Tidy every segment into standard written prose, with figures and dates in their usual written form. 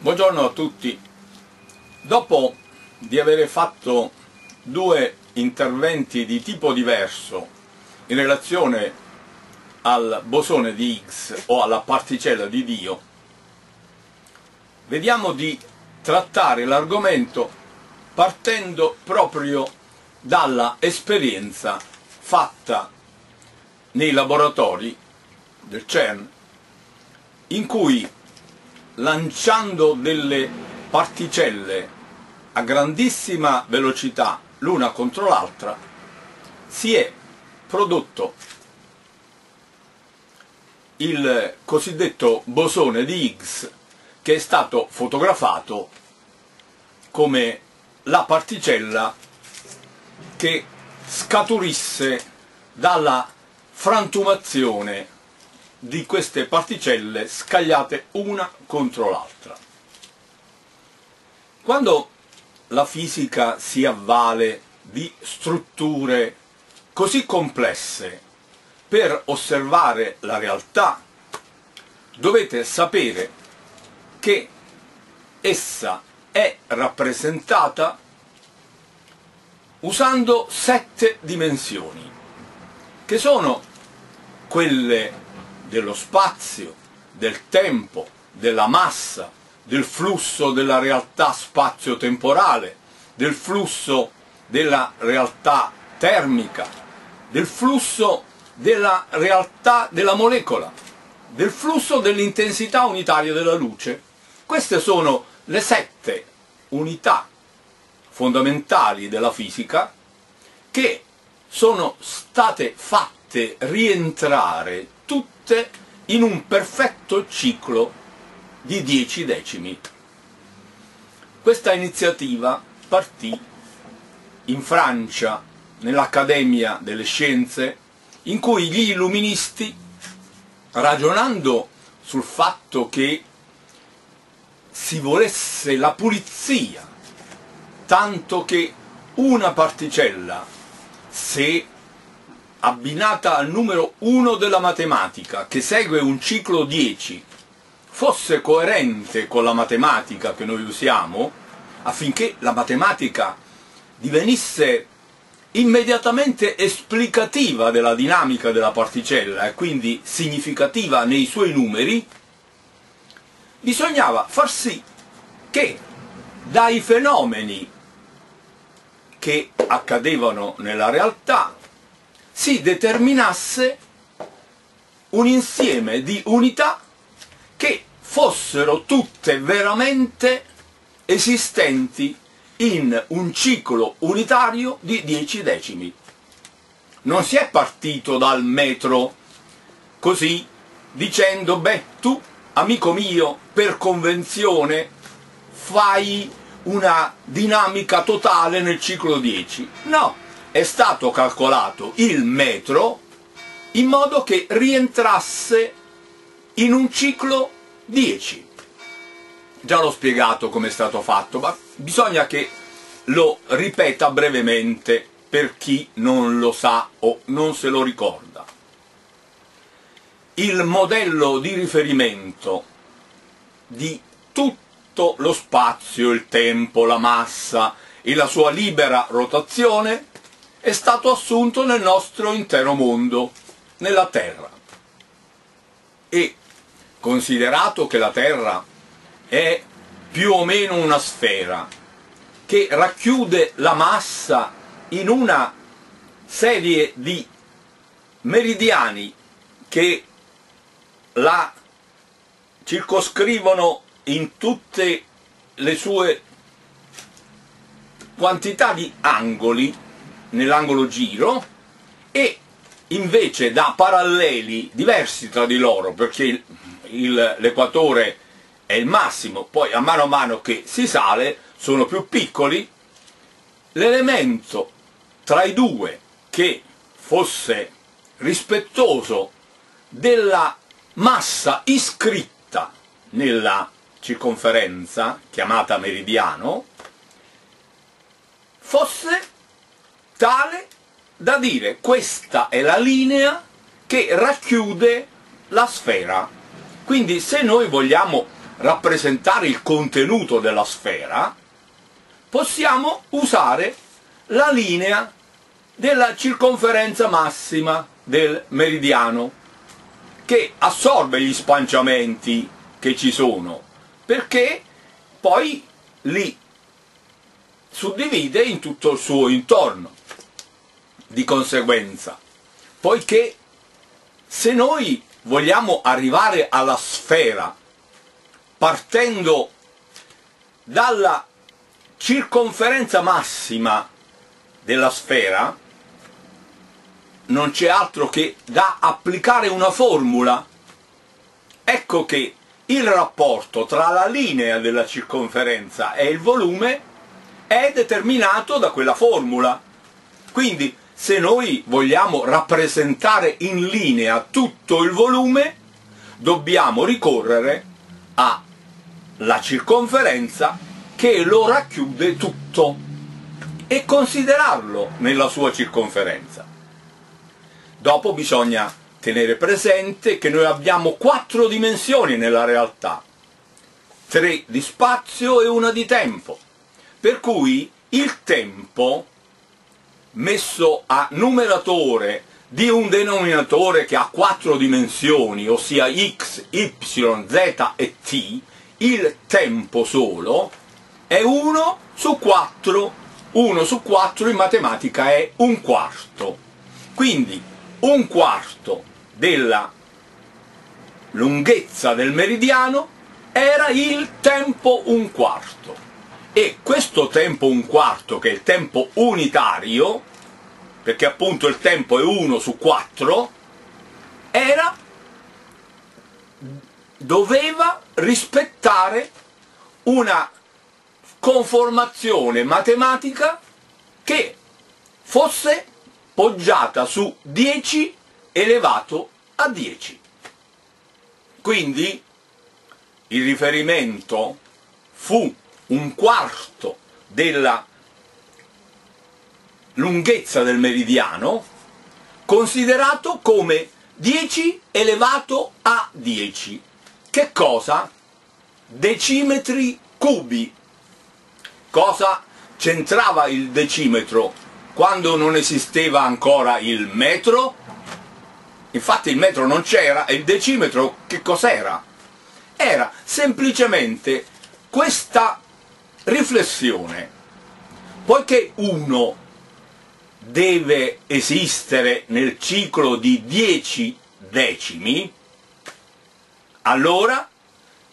Buongiorno a tutti. Dopo di aver fatto due interventi di tipo diverso in relazione al bosone di Higgs o alla particella di Dio, vediamo di trattare l'argomento partendo proprio dalla esperienza fatta nei laboratori del CERN, in cui, lanciando delle particelle a grandissima velocità l'una contro l'altra, si è prodotto il cosiddetto bosone di Higgs, che è stato fotografato come la particella che scaturisse dalla frantumazione di queste particelle scagliate una contro l'altra. Quando la fisica si avvale di strutture così complesse per osservare la realtà, dovete sapere che essa è rappresentata usando 7 dimensioni, che sono quelle dello spazio, del tempo, della massa, del flusso della realtà spazio-temporale, del flusso della realtà termica, del flusso della realtà della molecola, del flusso dell'intensità unitaria della luce. Queste sono le 7 unità fondamentali della fisica che sono state fatte rientrare tutte in un perfetto ciclo di 10 decimi. Questa iniziativa partì in Francia, nell'Accademia delle Scienze, in cui gli illuministi, ragionando sul fatto che si volesse la pulizia, tanto che una particella, se abbinata al numero 1 della matematica, che segue un ciclo 10, fosse coerente con la matematica che noi usiamo, affinché la matematica divenisse immediatamente esplicativa della dinamica della particella e quindi significativa nei suoi numeri, bisognava far sì che dai fenomeni che accadevano nella realtà si determinasse un insieme di unità che fossero tutte veramente esistenti in un ciclo unitario di 10 decimi. Non si è partito dal metro così dicendo: beh, tu, amico mio, per convenzione fai una dinamica totale nel ciclo 10. No! È stato calcolato il metro in modo che rientrasse in un ciclo 10. Già l'ho spiegato come è stato fatto, ma bisogna che lo ripeta brevemente per chi non lo sa o non se lo ricorda. Il modello di riferimento di tutto lo spazio, il tempo, la massa e la sua libera rotazione è stato assunto nel nostro intero mondo, nella Terra. E considerato che la Terra è più o meno una sfera che racchiude la massa in una serie di meridiani che la circoscrivono in tutte le sue quantità di angoli, nell'angolo giro, e invece da paralleli diversi tra di loro, perché l'equatore è il massimo, poi a mano che si sale sono più piccoli. L'elemento tra i due che fosse rispettoso della massa iscritta nella circonferenza chiamata meridiano fosse tale da dire: questa è la linea che racchiude la sfera. Quindi, se noi vogliamo rappresentare il contenuto della sfera, possiamo usare la linea della circonferenza massima del meridiano, che assorbe gli spanciamenti che ci sono, perché poi li suddivide in tutto il suo intorno. Di conseguenza, poiché se noi vogliamo arrivare alla sfera partendo dalla circonferenza massima della sfera, non c'è altro che da applicare una formula. Ecco che il rapporto tra la linea della circonferenza e il volume è determinato da quella formula. Quindi, se noi vogliamo rappresentare in linea tutto il volume, dobbiamo ricorrere alla circonferenza che lo racchiude tutto e considerarlo nella sua circonferenza. Dopo bisogna tenere presente che noi abbiamo 4 dimensioni nella realtà, 3 di spazio e 1 di tempo, per cui il tempo messo a numeratore di un denominatore che ha 4 dimensioni, ossia x, y, z e t, il tempo solo è 1 su 4. 1 su 4 in matematica è un quarto. Quindi un quarto della lunghezza del meridiano era il tempo un quarto. E questo tempo un quarto, che è il tempo unitario, perché appunto il tempo è 1 su 4, doveva rispettare una conformazione matematica che fosse poggiata su 10 elevato a 10. Quindi il riferimento fu un quarto della lunghezza del meridiano, considerato come 10 elevato a 10. Che cosa? Decimetri cubi. Cosa c'entrava il decimetro quando non esisteva ancora il metro? Infatti il metro non c'era, e il decimetro che cos'era? Era semplicemente questa riflessione: poiché 1 deve esistere nel ciclo di 10 decimi, allora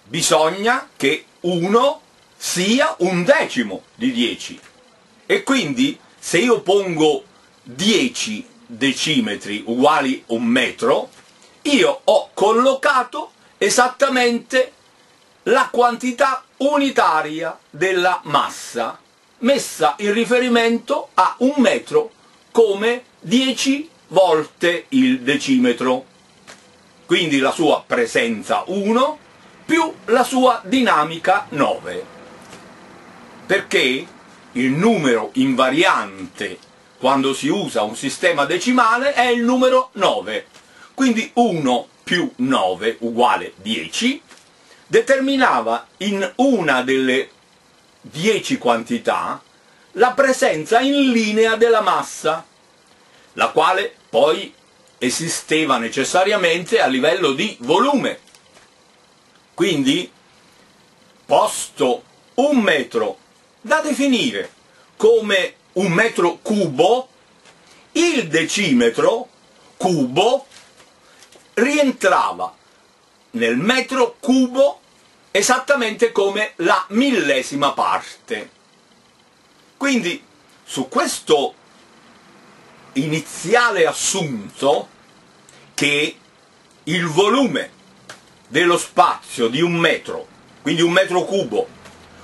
bisogna che 1 sia un decimo di 10, e quindi se io pongo 10 decimetri uguali un metro, io ho collocato esattamente la quantità unitaria della massa messa in riferimento a un metro come 10 volte il decimetro, quindi la sua presenza 1 più la sua dinamica 9, perché il numero invariante quando si usa un sistema decimale è il numero 9, quindi 1 più 9 uguale 10 determinava in una delle 10 quantità la presenza in linea della massa, la quale poi esisteva necessariamente a livello di volume. Quindi, posto un metro da definire come un metro cubo, il decimetro cubo rientrava nel metro cubo esattamente come la millesima parte. Quindi su questo iniziale assunto, che il volume dello spazio di un metro, quindi un metro cubo,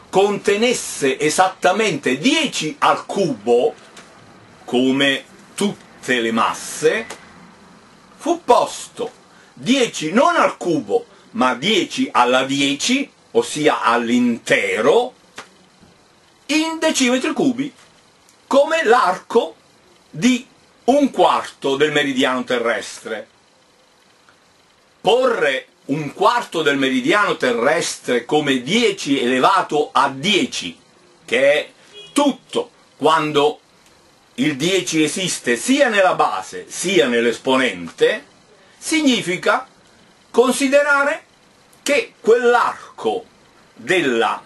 contenesse esattamente 10 al cubo, come tutte le masse, fu posto 10 non al cubo, ma 10 alla 10, ossia all'intero, in decimetri cubi, come l'arco di un quarto del meridiano terrestre. Porre un quarto del meridiano terrestre come 10 elevato a 10, che è tutto quando il 10 esiste sia nella base sia nell'esponente, significa considerare che quell'arco del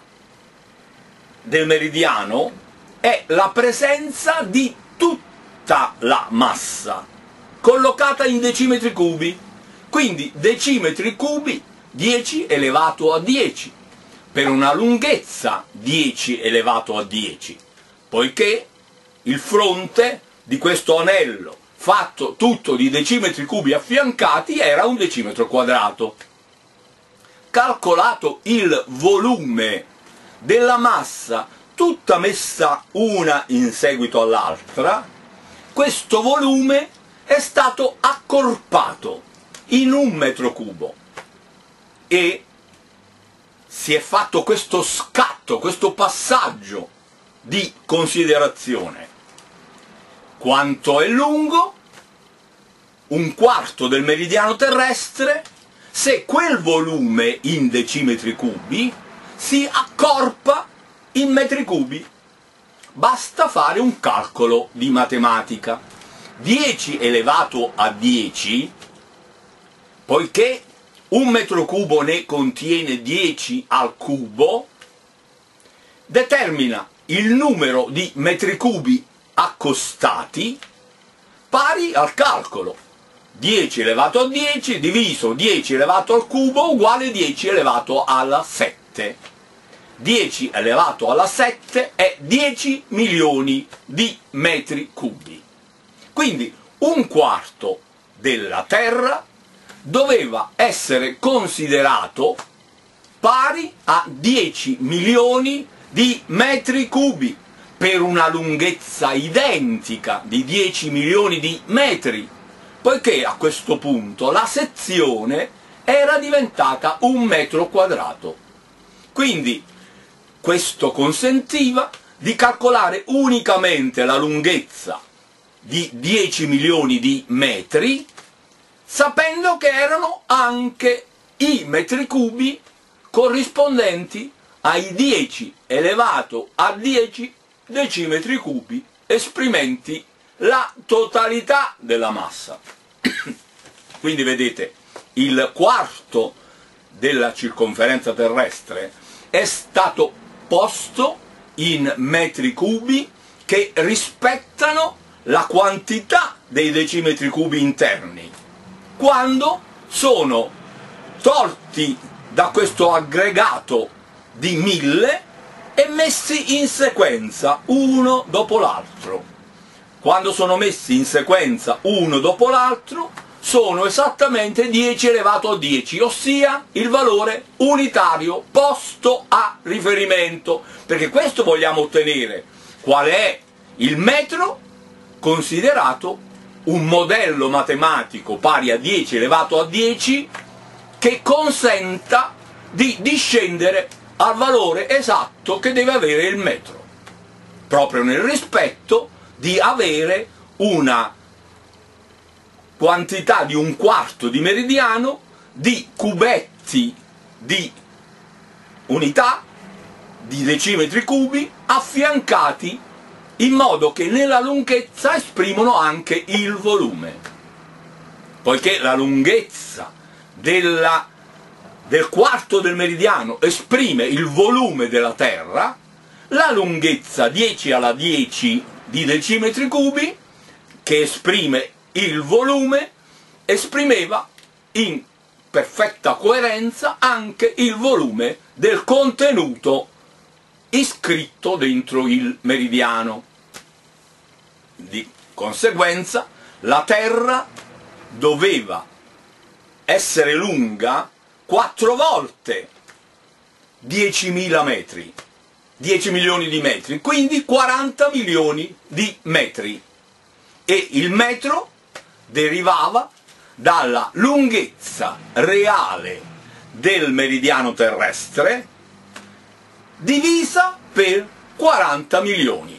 meridiano è la presenza di tutta la massa, collocata in decimetri cubi, quindi decimetri cubi 10 elevato a 10, per una lunghezza 10 elevato a 10, poiché il fronte di questo anello, fatto tutto di decimetri cubi affiancati, era un decimetro quadrato. Calcolato il volume della massa, tutta messa una in seguito all'altra, questo volume è stato accorpato in un metro cubo e si è fatto questo scatto, questo passaggio di considerazione. Quanto è lungo? Un quarto del meridiano terrestre, se quel volume in decimetri cubi si accorpa in metri cubi. Basta fare un calcolo di matematica. 10 elevato a 10, poiché un metro cubo ne contiene 10 al cubo, determina il numero di metri cubi accostati pari al calcolo 10 elevato a 10 diviso 10 elevato al cubo uguale 10 elevato alla 7. 10 elevato alla 7 è 10 milioni di metri cubi. Quindi un quarto della Terra doveva essere considerato pari a 10 milioni di metri cubi, per una lunghezza identica di 10 milioni di metri, poiché a questo punto la sezione era diventata un metro quadrato. Quindi questo consentiva di calcolare unicamente la lunghezza di 10 milioni di metri, sapendo che erano anche i metri cubi corrispondenti ai 10 elevato a 10 decimetri cubi, esprimenti la totalità della massa. Quindi vedete, il quarto della circonferenza terrestre è stato posto in metri cubi che rispettano la quantità dei decimetri cubi interni, quando sono tolti da questo aggregato di 1000 e messi in sequenza uno dopo l'altro. Quando sono messi in sequenza uno dopo l'altro sono esattamente 10 elevato a 10, ossia il valore unitario posto a riferimento, perché questo vogliamo ottenere, qual è il metro considerato un modello matematico pari a 10 elevato a 10 che consenta di discendere al valore esatto che deve avere il metro, proprio nel rispetto di avere una quantità di un quarto di meridiano di cubetti di unità di decimetri cubi affiancati in modo che nella lunghezza esprimono anche il volume, poiché la lunghezza del quarto del meridiano esprime il volume della Terra, la lunghezza 10 alla 10 di decimetri cubi, che esprime il volume, esprimeva in perfetta coerenza anche il volume del contenuto iscritto dentro il meridiano. Di conseguenza la Terra doveva essere lunga 4 volte 10.000 metri, 10 milioni di metri, quindi 40 milioni di metri, e il metro derivava dalla lunghezza reale del meridiano terrestre divisa per 40 milioni.